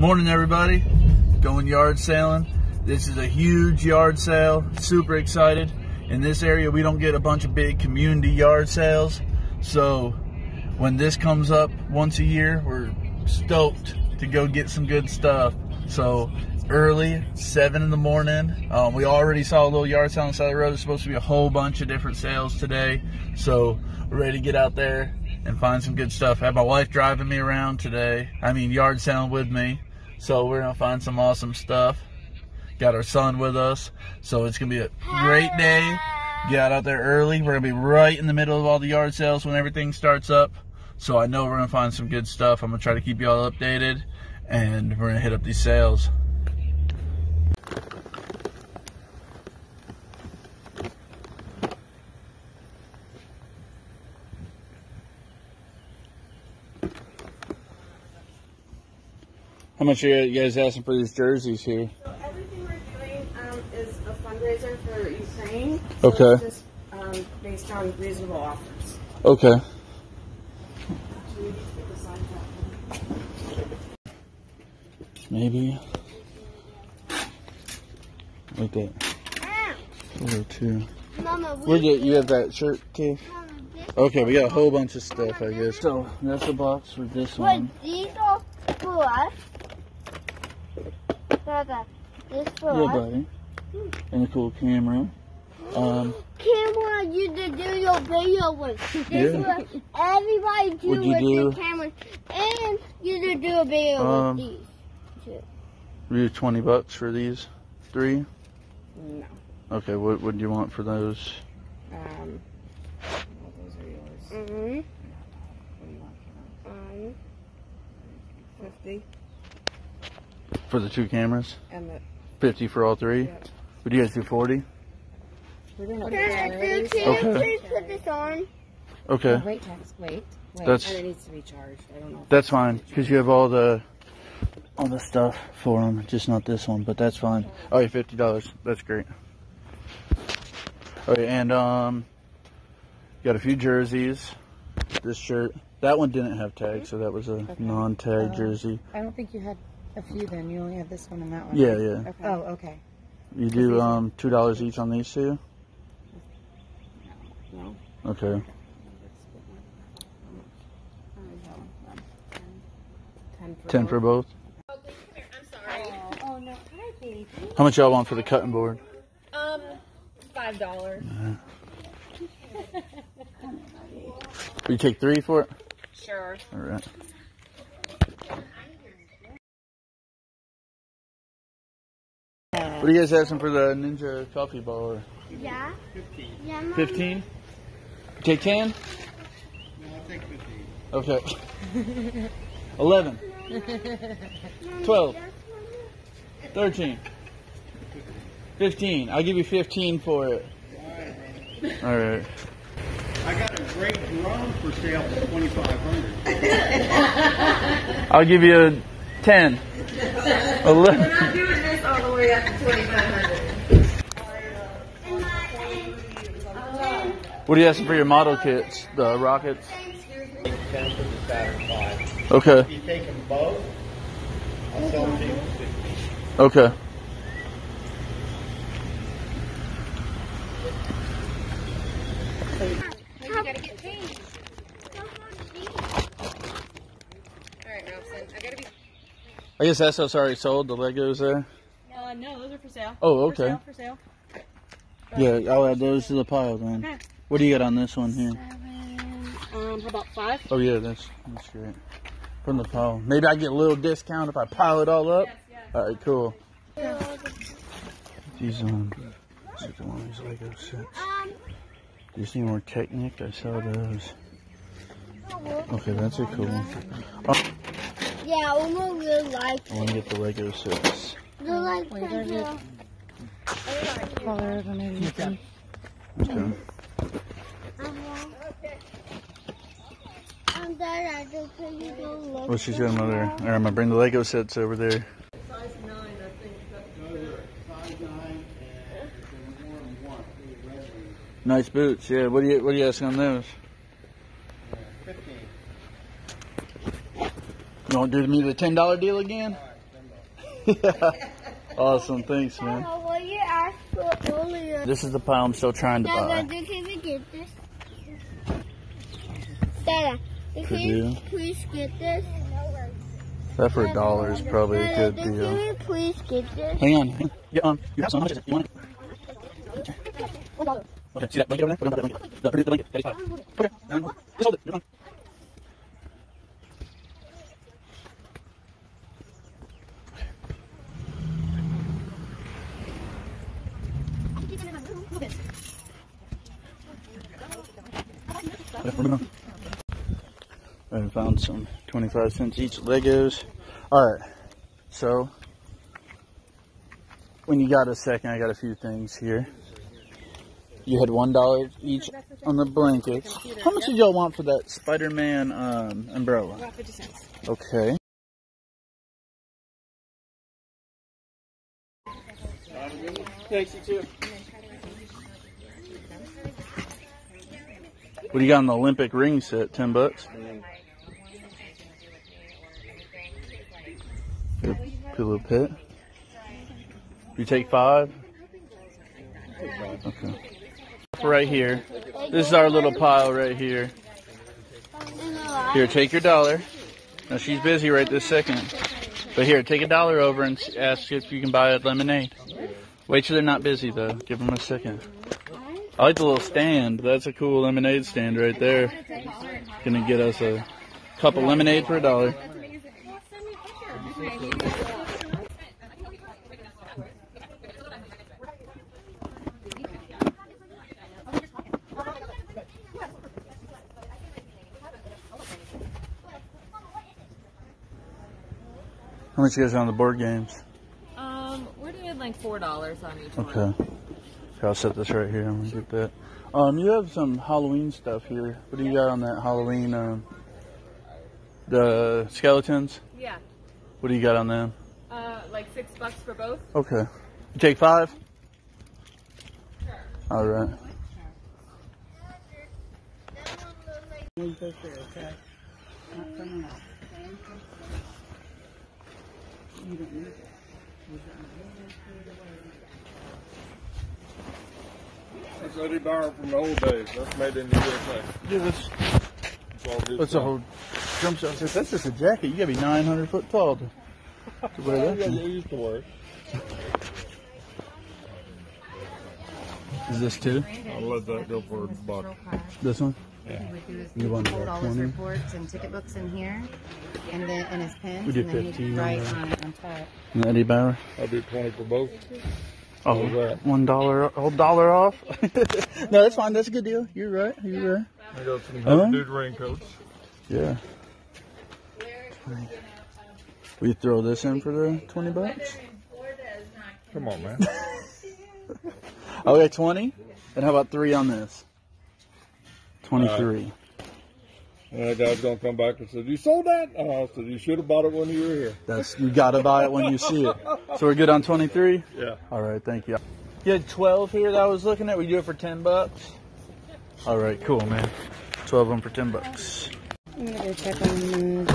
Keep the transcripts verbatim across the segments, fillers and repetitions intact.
Morning, everybody. Going yard sailing. This is a huge yard sale. Super excited. In this area, we don't get a bunch of big community yard sales. So when this comes up once a year, we're stoked to go get some good stuff. So early, seven in the morning. Um, we already saw a little yard sale on the side of the road. There's supposed to be a whole bunch of different sales today. So we're ready to get out there and find some good stuff. I had my wife driving me around today. I mean, yard sailing with me. So we're gonna find some awesome stuff. Got our son with us. So it's gonna be a great day. Get out there early. We're gonna be right in the middle of all the yard sales when everything starts up. So I know we're gonna find some good stuff. I'm gonna try to keep y'all updated, and we're gonna hit up these sales. How much are you guys asking for these jerseys here? So everything we're doing um, is a fundraiser for Ukraine. So okay. It's just um, based on reasonable offers. Okay. Maybe. Like that. Or two. Mama, where'd you, you have that shirt too? Okay, we got a whole bunch of stuff, I guess. So that's the box for this one. Wait, these are for us. Baba, this for yeah, us. Buddy. And a cool camera. Um, camera you to do your video with. This yeah. What everybody do with do? Your camera. And you to do a video um, with these. We do twenty bucks for these three? No. Okay, what would you want for those? Um, well, those are yours. Mm-hmm. What do you want for those? Um, fifty. For the two cameras? And the fifty for all three? Yep. Would you guys do forty? We're doing okay. Can you please put this on? Okay. Oh, wait, wait, wait. That's, it needs to be charged. I don't know. That's fine, because you have all the all the stuff for them, just not this one, but that's fine. Okay. All right, fifty dollars. That's great. All right, and um, got a few jerseys. This shirt. That one didn't have tags, so that was a okay. non-tag uh, jersey. I don't think you had a few then. You only had this one and that one. Yeah, yeah. Okay. Oh, okay. You do um, two dollars each on these two? No. Okay. ten for both? Oh, I'm sorry. Oh, no. Hi, baby. How much y'all want for the cutting board? Um, five dollars. Yeah. Will you take three for it? Sure. All right. What are you guys asking for the Ninja Coffee Baller? Yeah. fifteen. Yeah, Mommy. fifteen? Take ten? No, I'll take fifteen. Okay. eleven. twelve. thirteen. fifteen. I'll give you fifteen for it. All right. I got a great drone for sale for twenty-five hundred dollars. I'll give you a ten. eleven. We're not doing this all the way up to twenty-five hundred dollars. What are you asking for your model kits? The rockets? ten for the Saturn five. Okay. If you take them both, I'll sell them to you for fifteen. Okay. I guess that stuff's already sold, the Legos there? Uh, no, those are for sale. Oh, okay. For sale, for sale. Yeah, I'll add those to the pile then. Okay. What do you got on this one here? Seven, um, how about five? Oh yeah, that's, that's great. From the pile. Maybe I get a little discount if I pile it all up? Yes, yes. Alright, cool. Yeah. These, um, these are the ones, Lego sets. Um, these need more Technic, I saw those. Okay, that's a cool one. Oh. Yeah, I want to like I want to get the Lego sets. The like color and everything. Okay. I'm glad I don't think you don't look. Well, she's got another. Alright, I'm going to bring the Lego sets over there. Size nine, I think that's size nine and more than one. Nice boots, yeah. What are you, what are you asking on those? fifteen. You want to do me the ten dollar deal again? All right, Yeah. Awesome, thanks, man. Hello, what you asked for earlier. This is the pile I'm still trying to Dada, buy. Can we get this? Dada, can you please get this? That for a dollar is probably Dada, a good deal. Can you please get this? Hang on, get on. You have some? How much is it? You want it? One dollar. Okay, see that blanket over there? Put on that blanket. The blanket. That is fine. Okay, now just hold it. You're fine. I found some twenty-five cents each Legos. Alright, so when you got a second, I got a few things here. You had one dollar each on the blankets. How much did y'all want for that Spider-Man um, umbrella? fifty cents. Okay. Thanks, you too. What do you got on the Olympic ring set? Ten bucks. Your pillow pet. You take five. Okay. Right here. This is our little pile right here. Here, take your dollar. Now she's busy right this second. But here, take a dollar over and ask if you can buy a lemonade. Wait till they're not busy though. Give them a second. I like the little stand. That's a cool lemonade stand right there. Gonna get us a cup of lemonade for a dollar. How much you guys on the board games? Um, we're doing like four dollars on each one. Okay. I'll set this right here. I'm gonna get that. Um, you have some Halloween stuff here. What do you got on that Halloween? Um, the skeletons. Yeah. What do you got on them? Uh, like six bucks for both. Okay. You take five. Sure. All right. It's Eddie Bauer from the old days. That's made in the U S A. Yeah, that's, that's all good. That's stuff. A whole jump shot. That's just a jacket. You gotta be nine hundred foot tall to, to wear that. Yeah, you used to wear it. Is this two? I'll let that go for a buck. This one? Yeah. You want to hold all his reports and ticket books in here, and then and his pen. We did fifteen. Right on it on top. And Eddie Bauer? I'll do twenty for both. Oh, one dollar, whole dollar off. No, that's fine. That's a good deal. You're right. You're right. I got some good dude raincoats. Yeah. We throw this in for the twenty bucks. Come on, man. Oh, okay, twenty. And how about three on this? Twenty-three. And that guy's gonna come back and said, "You sold that?" Oh, I said, "You should have bought it when you were here." That's you gotta buy it when you see it. So we're good on twenty-three. Yeah. All right, thank you. You had twelve here that I was looking at. We do it for ten bucks. All right, cool, man. Twelve of them for ten bucks. I'm gonna go check on the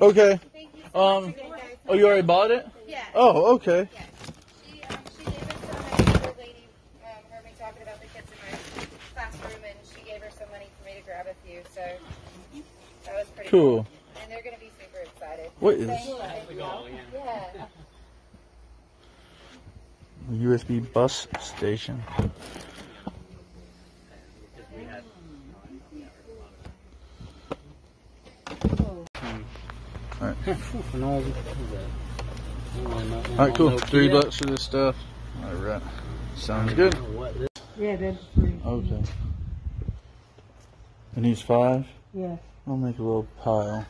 backpack. Okay. Um. Oh, you already bought it? Yeah. Oh, okay. Yeah. She, um, she gave her some money. The lady um, heard me talking about the kids in my classroom, and she gave her some money for me to grab a few, so that was pretty cool. cool. And they're going to be super excited. What is yeah. U S B bus station. Alright, all right, cool. Three bucks for this stuff. Alright, sounds good. Yeah, that's free. Okay. And he's five? Yeah. I'll make a little pile.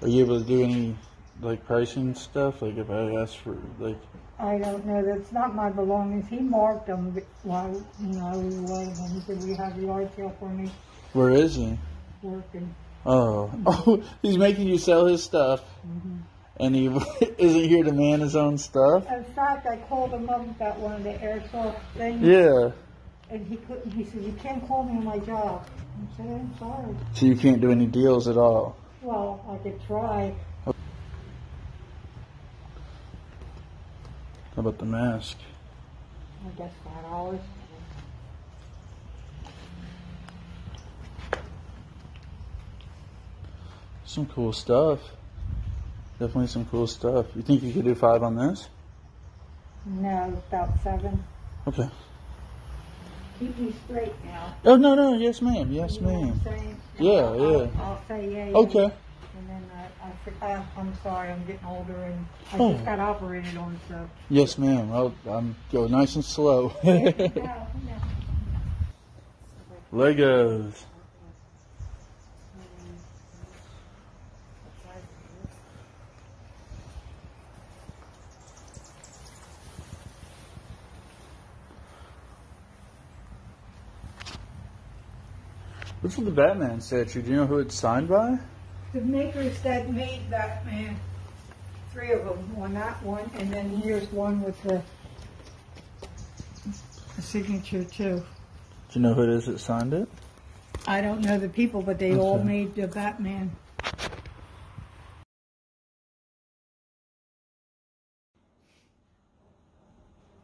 Are you able to do any, like, pricing stuff? Like, if I ask for, like... I don't know. That's not my belongings. He marked them while, you know, I was away. He said, "We have a yard sale for me." Where is he? Working. Oh, oh, he's making you sell his stuff, mm-hmm. and he isn't here to man his own stuff. In fact, I called him up about one of the airsoft things. Yeah. And he couldn't. He said, "You can't call me on my job." I said, "I'm sorry." So you can't do any deals at all. Well, I could try. How about the mask? I guess five hours. Some cool stuff. Definitely some cool stuff. You think you could do five on this? No, about seven. Okay. Keep me straight now. Oh, no, no, yes, ma'am, yes, ma'am. Yeah, I'll, yeah. I'll, I'll say yeah, yeah. Okay. And then I, I forgot, I'm sorry, I'm getting older, and I oh. just got operated on, so. Yes, ma'am, I'll I'm, go nice and slow. no, no. Legos. What's with the Batman statue? Do you know who it's signed by? The makers that made Batman, three of them, one that one, and then here's one with the, the signature too. Do you know who it is that signed it? I don't know the people, but they okay. all made the Batman.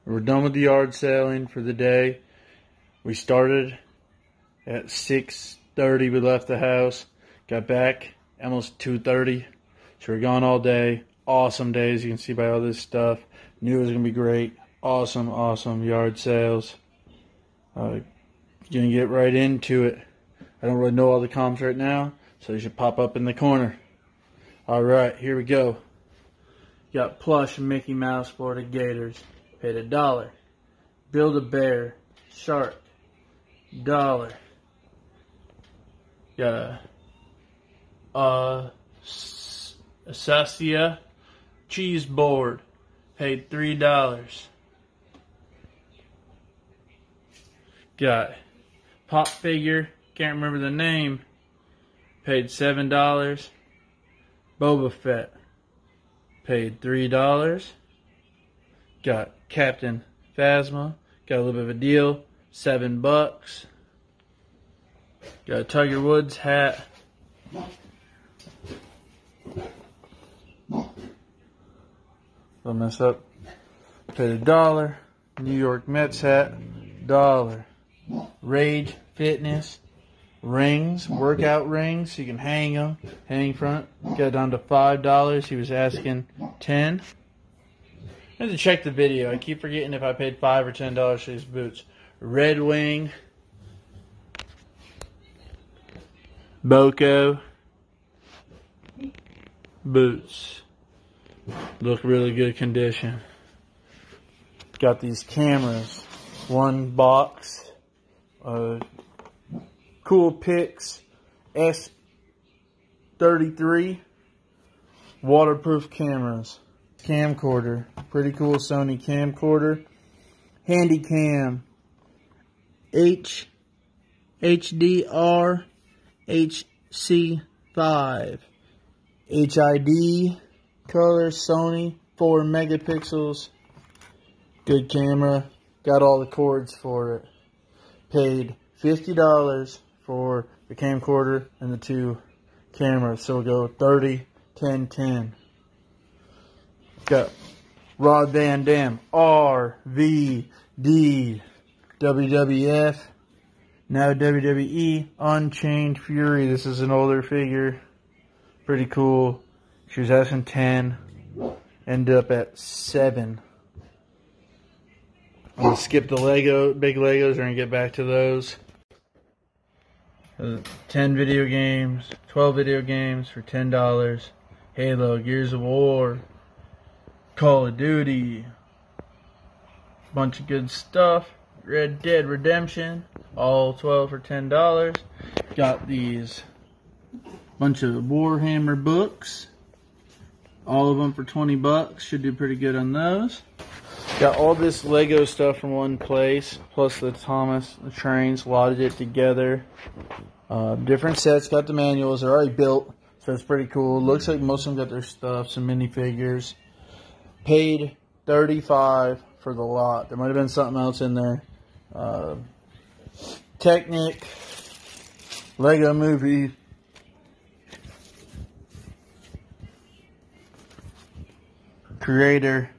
We're done with the yard selling for the day. We started at six thirty, we left the house, got back almost two thirty, so we're gone all day. Awesome day, as you can see by all this stuff. Knew it was going to be great. Awesome, awesome yard sales. Uh, going to get right into it. I don't really know all the comps right now, so they should pop up in the corner. Alright, here we go. Got plush Mickey Mouse Florida Gators. Paid a dollar. Build a Bear. Shark. Dollar. Got a uh, Asasia Cheese Board, paid three dollars. Got Pop Figure, can't remember the name, paid seven dollars. Boba Fett, paid three dollars. Got Captain Phasma, got a little bit of a deal, seven bucks. Got a Tiger Woods hat. Don't mess up. Paid a dollar. New York Mets hat. Dollar. Rage Fitness. Rings. Workout rings. So you can hang them. Hang front. Got down to five dollars. He was asking ten dollars. I have to check the video. I keep forgetting if I paid five dollars or ten dollars for these boots. Red Wing. Boco boots look really good condition. Got these cameras, one box, uh, Coolpix S thirty-three waterproof cameras, camcorder, pretty cool Sony camcorder, Handy Cam, H HDR H C five, H I D, color, Sony, four megapixels, good camera, got all the cords for it, paid fifty dollars for the camcorder and the two cameras, so we'll go thirty, ten, ten. Got Rob Van Dam, R V D, W W F, now W W E, Unchained Fury. This is an older figure. Pretty cool. She was asking ten. Ended up at seven. I'm going to skip the Lego, big Legos. We're going to get back to those. ten video games. twelve video games for ten dollars. Halo, Gears of War. Call of Duty. Bunch of good stuff. Red Dead Redemption. All twelve for ten dollars. Got these bunch of Warhammer books. All of them for twenty bucks. Should do pretty good on those. Got all this Lego stuff from one place, plus the Thomas the Trains, lotted it together. Uh, different sets, got the manuals, they're already built, so it's pretty cool. Looks like most of them got their stuff, some minifigures. Paid thirty-five dollars for the lot. There might have been something else in there. Uh, Technic, Lego movie. Creator.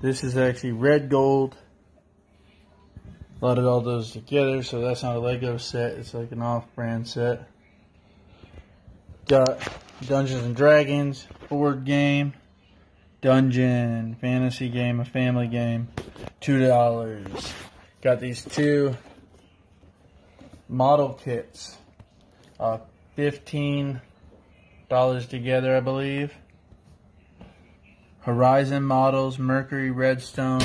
This is actually red gold. Lotted all those together, so that's not a Lego set. It's like an off-brand set. Got Dungeons and Dragons, board game, dungeon, fantasy game, a family game. two dollars. Got these two model kits. Uh, fifteen dollars together, I believe. Horizon models, Mercury, Redstone.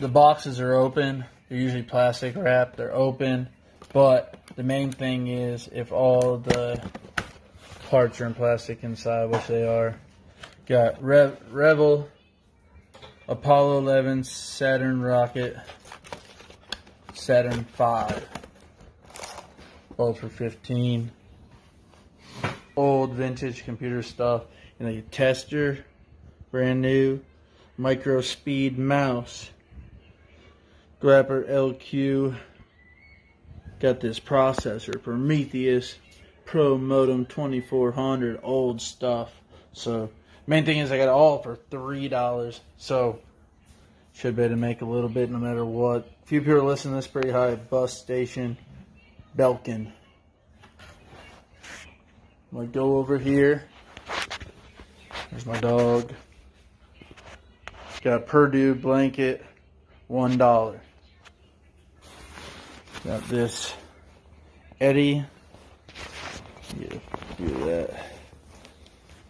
The boxes are open. They're usually plastic wrapped. They're open. But the main thing is if all the parts are in plastic inside, which they are. Got Re Revel, Apollo eleven, Saturn rocket, Saturn five. Both for fifteen. Old vintage computer stuff. And then your tester, brand new, micro speed mouse, Grapper L Q, got this processor, Prometheus, Pro Modem twenty-four hundred, old stuff. So, main thing is I got it all for three dollars, so should be able to make a little bit no matter what. A few people are listening to this pretty high, bus station, Belkin. I'm going to go over here. There's my dog. Got a Purdue blanket, one dollar. Got this Eddie. Yeah, do that.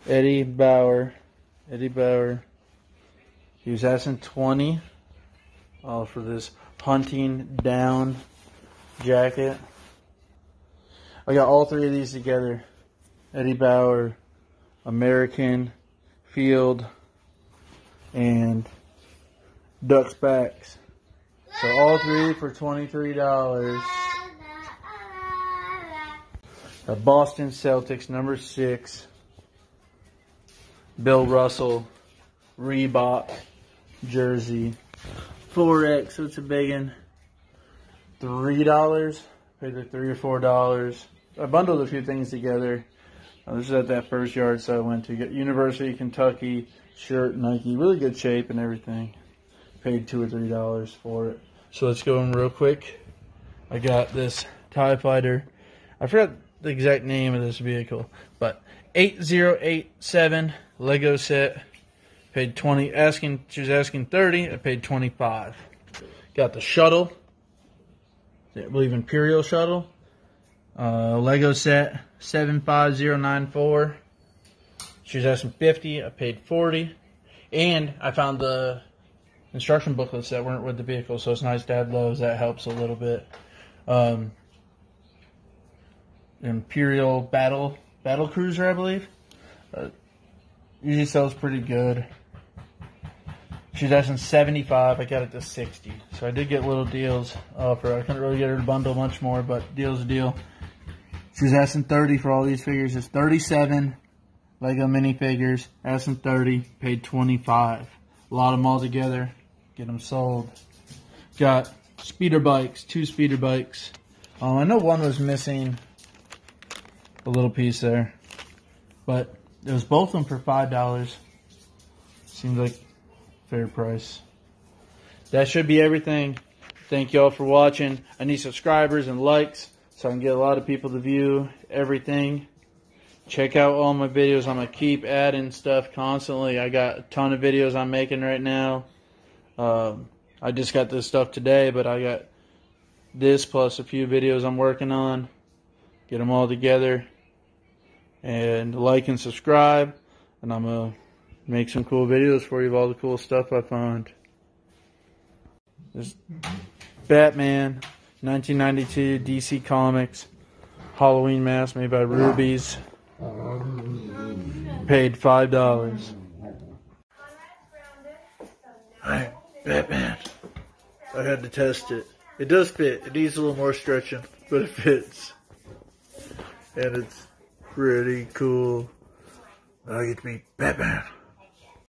Eddie Bauer. Eddie Bauer. He was asking twenty. All for this hunting down jacket. I got all three of these together. Eddie Bauer, American, Field, and Ducks Backs. So all three for twenty-three dollars. The Boston Celtics, number six. Bill Russell, Reebok, jersey. four X, so it's a big one. three dollars, paid like three or four dollars. I bundled a few things together. Uh, this is at that first yard sale I went to. Got University of Kentucky shirt, Nike, really good shape and everything. Paid two or three dollars for it. So let's go in real quick. I got this TIE Fighter. I forgot the exact name of this vehicle, but eight zero eight seven Lego set. Paid twenty. Asking she was asking thirty. I paid twenty-five. Got the shuttle. I believe Imperial shuttle. Uh, Lego set seven five zero nine four. She was asking fifty. I paid forty, and I found the instruction booklets that weren't with the vehicle, so it's nice to have those. That helps a little bit. Um, Imperial Battle Battle Cruiser, I believe. Uh, usually sells pretty good. She's asking seventy-five. I got it to sixty, so I did get little deals. Uh, for I couldn't really get her to bundle much more, but deal's a deal. She was asking thirty for all these figures. It's thirty-seven Lego minifigures. Asking thirty, paid twenty-five. Lot them all together, get them sold. Got speeder bikes, two speeder bikes. Um, I know one was missing a little piece there, but it was both of them for five dollars. Seems like fair price. That should be everything. Thank y'all for watching. I need subscribers and likes, so I can get a lot of people to view everything. Check out all my videos. I'm going to keep adding stuff constantly. I got a ton of videos I'm making right now. Um, I just got this stuff today, but I got this plus a few videos I'm working on. Get them all together. And like and subscribe. And I'm going to make some cool videos for you of all the cool stuff I find. There's Batman, nineteen ninety-two, D C Comics, Halloween mask made by Rubies. Paid five dollars. Alright, Batman. I had to test it. It does fit. It needs a little more stretching, but it fits. And it's pretty cool. I get to be Batman.